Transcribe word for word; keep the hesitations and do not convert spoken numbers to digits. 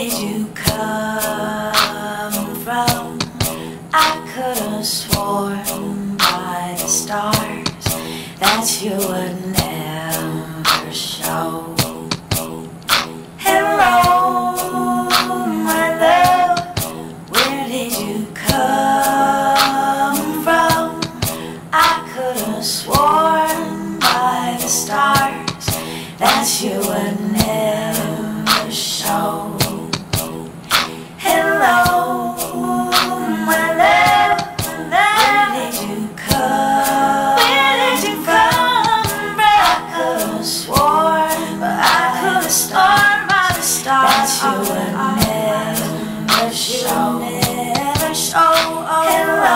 did you come from? I could have sworn by the stars that you would never show. Hello, my love, where did you come from? I could have sworn by the stars that you would never show. Hello, my love, where did you come? Where did you come from? I could have sworn, but I could have sworn by the stars that you would never show. Hello.